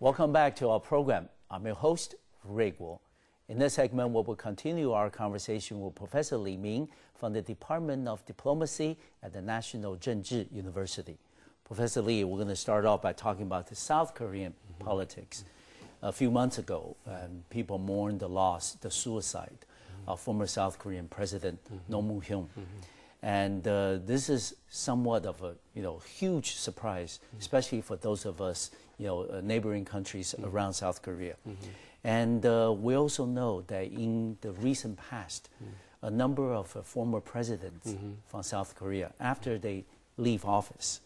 Welcome back to our program. I'm your host, Ray Guo. In this segment, we will continue our conversation with Professor Li Ming from the Department of Diplomacy at the National Zhengzhi University. Professor Li, we're going to start off by talking about the South Korean politics. A few months ago, people mourned the loss, the suicide of former South Korean President Roh Moo-hyun. And this is somewhat of a huge surprise, especially for those of us neighboring countries around South Korea. And we also know that in the recent past, a number of former presidents from South Korea, after they leave office,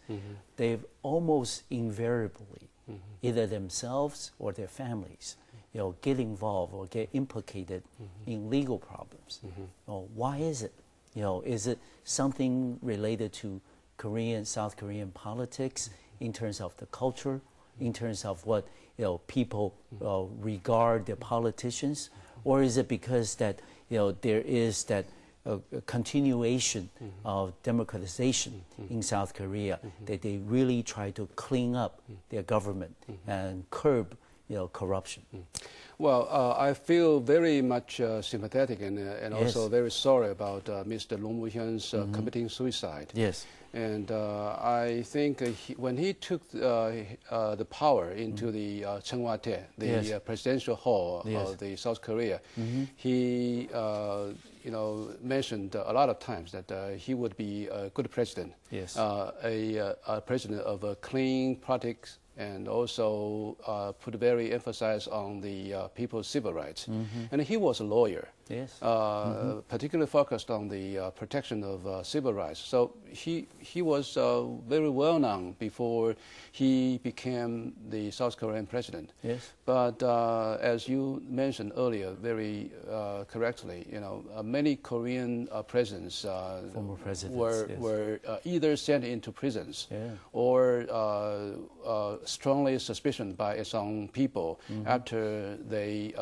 they've almost invariably, either themselves or their families, get involved or get implicated in legal problems. Why is it? Is it something related to Korean, South Korean politics in terms of the culture, in terms of what people regard their politicians, or is it because that there is that continuation of democratization in South Korea that they really try to clean up their government and curb corruption? Well, I feel very much sympathetic and yes, also very sorry about Mr. Roh Moo-hyun's committing suicide. Yes. And I think when he took the power into the Cheong Wa Dae, the yes, presidential hall yes, of the South Korea, he mentioned a lot of times that he would be a good president, yes, a president of a clean politics, and also put very emphasis on the people's civil rights. And he was a lawyer, yes, particularly focused on the protection of civil rights. So he was very well known before he became the South Korean president. Yes. But as you mentioned earlier, very correctly, many Korean presidents, former presidents, were either sent into prisons, yeah, or strongly suspicioned by its own people after they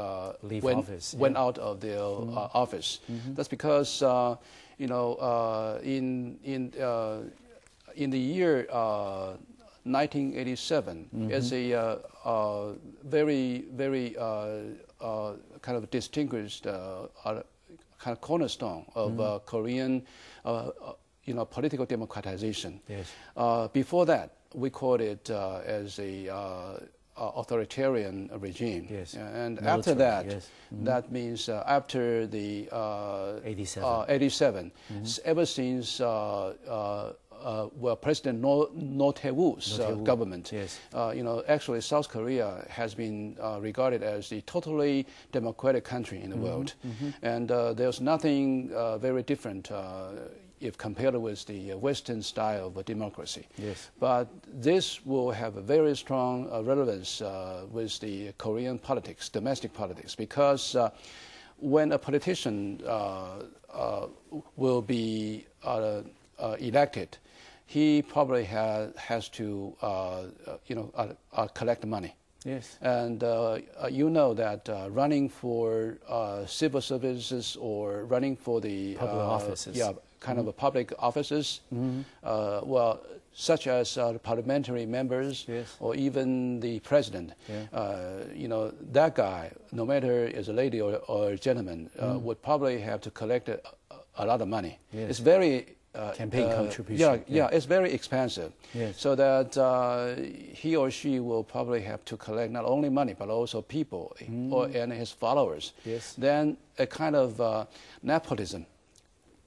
went out of their office. That's because in the year 1987, as a very, very kind of distinguished kind of cornerstone of Korean political democratization. Yes. Before that, we called it as a authoritarian regime. Yes. And military, after that, yes, that means after the 87, ever since well, President Roh Tae-woo's government, yes, actually South Korea has been regarded as the totally democratic country in the world. And there's nothing very different if compared with the Western style of democracy. Yes. But this will have a very strong relevance with the Korean politics, domestic politics, because when a politician will be elected, he probably has to collect money. Yes. And you know that running for civil services or running for the public offices, yeah, kind of public offices, well, such as parliamentary members, yes, or even the president, yeah, that guy, no matter is a lady or a gentleman, would probably have to collect a lot of money. Yes. It's very campaign contribution. Yeah, yeah, it's very expensive. Yes. So that he or she will probably have to collect not only money but also people and his followers. Yes. Then a kind of nepotism.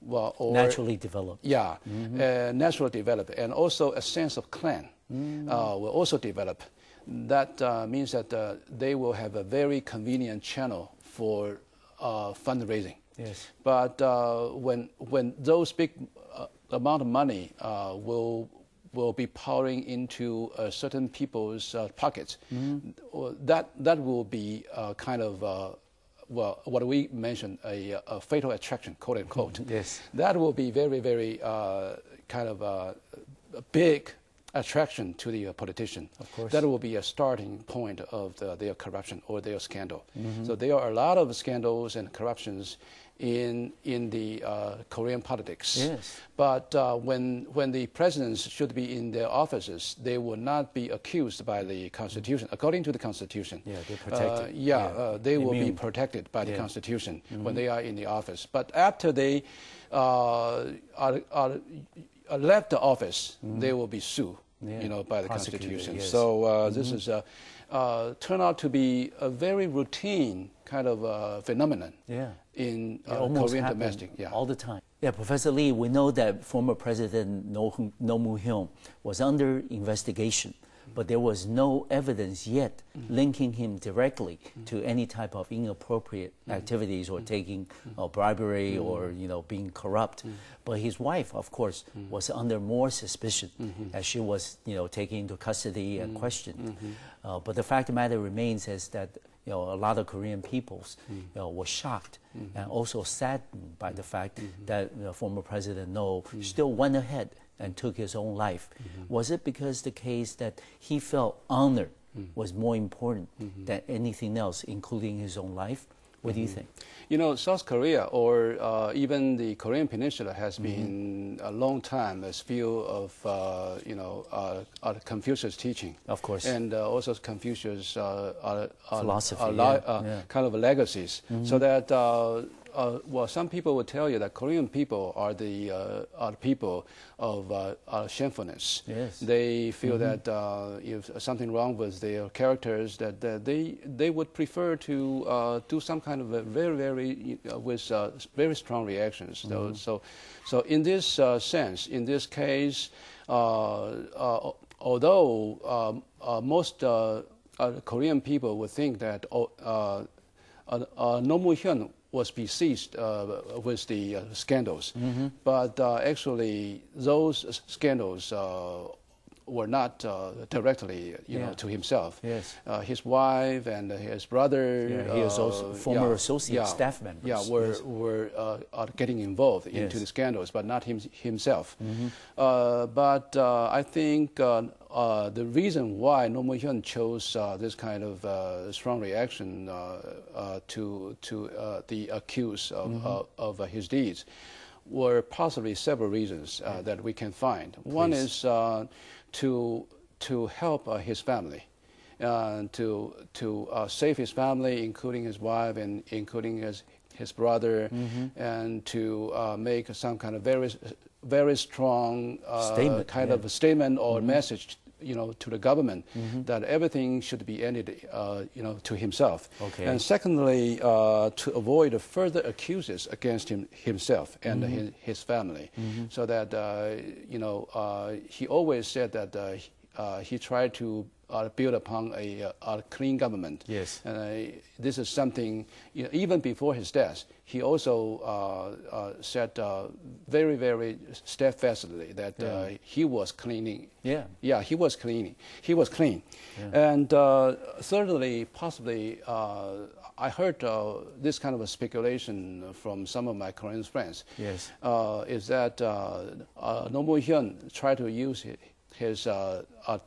Well, or naturally develop. Yeah, naturally develop. And also a sense of clan will also develop. That means that they will have a very convenient channel for fundraising. Yes. But when those big amount of money will be pouring into certain people's pockets, that will be kind of well, what we mentioned, a fatal attraction, quote unquote. Yes. That will be very, very kind of a big attraction to the politician. Of course. That will be a starting point of their corruption or their scandal. Mm-hmm. So there are a lot of scandals and corruptions in the Korean politics. Yes. But when the presidents should be in their offices, they will not be accused by the Constitution. Mm-hmm. According to the Constitution, they're protected. They will be protected by the Constitution when they are in the office. But after they are left the office, they will be sued, by the Constitution. Yes. So this is turned out to be a very routine kind of phenomenon. Yeah. In Korean domestic, all the time. Yeah, Professor Lee, we know that former President Roh Moo-hyun was under investigation, but there was no evidence yet linking him directly to any type of inappropriate activities or taking bribery or being corrupt. But his wife, of course, was under more suspicion as she was taken into custody and questioned. But the fact of the matter remains is that a lot of Korean peoples were shocked and also saddened by the fact that former President Roh still went ahead and took his own life. Was it because the case that he felt honor was more important than anything else, including his own life? What do you think? You know, South Korea or even the Korean Peninsula has been a long time a field of Confucius teaching, of course, and also Confucius philosophy, kind of legacies. So that well, some people will tell you that Korean people are the people of shamefulness. Yes. They feel that if something wrong with their characters, that, they would prefer to do some kind of a very strong reactions. So in this sense, in this case, although most Korean people would think that Roh Moo-hyun was besieged with the scandals, but actually those scandals were not directly, you know, to himself. Yes, his wife and his brother, his former associate staff members, were getting involved into the scandals, but not himself. But I think the reason why Roh Moo-hyun chose this kind of strong reaction to the accused of his deeds were possibly several reasons that we can find. Please. One is to help his family, to save his family, including his wife and including his brother, and to make some kind of very strong statement, of a statement or message, to the government that everything should be ended, to himself. Okay. And secondly, to avoid further accusations against himself and his family, so that he always said that he tried to build upon a clean government. Yes. And this is something, even before his death, he also said very, very steadfastly that he was cleaning. He was cleaning. He was clean. Yeah. And thirdly, possibly, I heard this kind of a speculation from some of my Korean friends. Yes. Is that Roh Moo-hyun tried to use his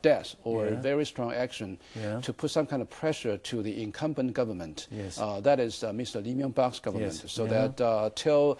death or very strong action to put some kind of pressure to the incumbent government. Yes. That is Mr. Lee Myung-bak's government. Yes. So that tell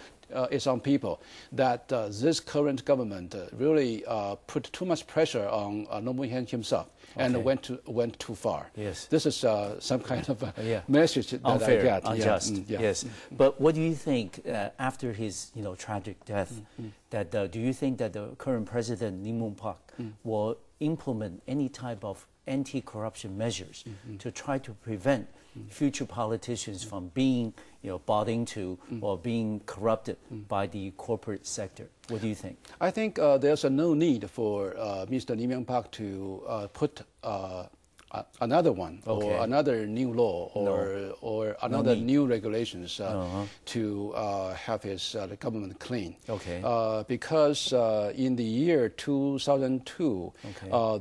its own people that this current government really put too much pressure on Roh Moo-hyun himself and went too far. Yes. This is some kind of a message that unfair, I got. Unjust. Yes. But what do you think after his tragic death? That do you think that the current president Lee Myung-bak will implement any type of anti-corruption measures to try to prevent future politicians from being bought into or being corrupted by the corporate sector? What do you think? I think there's no need for Mr. Lee Myung-bak to put another one or another new law or another new regulations to have his the government clean. Okay. Because in the year 2002,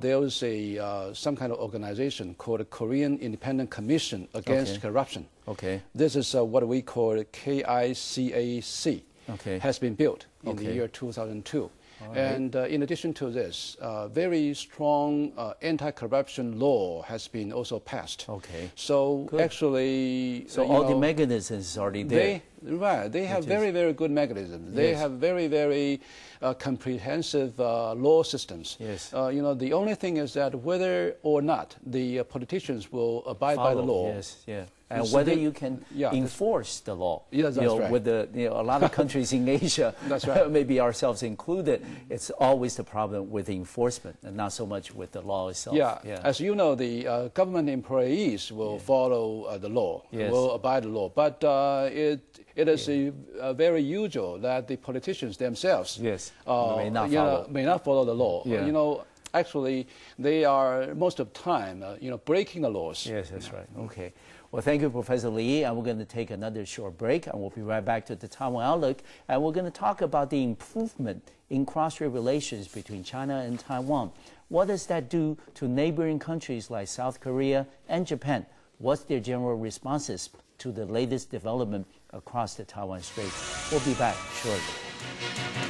there was a some kind of organization called the Korean Independent Commission Against Corruption. Okay. This is what we call KICAC. Okay. Has been built in the year 2002. All right. And in addition to this, very strong anti-corruption law has been also passed. Okay. So good. Actually, so all the mechanisms are already there. They have very, very good mechanisms. They have very, very comprehensive law systems. Yes. You know, the only thing is that whether or not the politicians will abide by the law. Yes. Yeah. And so whether you can enforce the law. Yeah, that's right. With the, a lot of countries in Asia, that's right. maybe ourselves included, it's always the problem with the enforcement and not so much with the law itself. Yeah, yeah. As you know, the government employees will follow the law, will abide the law. But it is very usual that the politicians themselves may not follow the law. Yeah. You know, actually, they are most of the time you know, breaking the laws. Yes, that's right. Okay. Well, thank you, Professor Lee, and we're going to take another short break, and we'll be right back to the Taiwan Outlook, and we're going to talk about the improvement in cross-strait relations between China and Taiwan. What does that do to neighboring countries like South Korea and Japan? What's their general responses to the latest development across the Taiwan Strait? We'll be back shortly.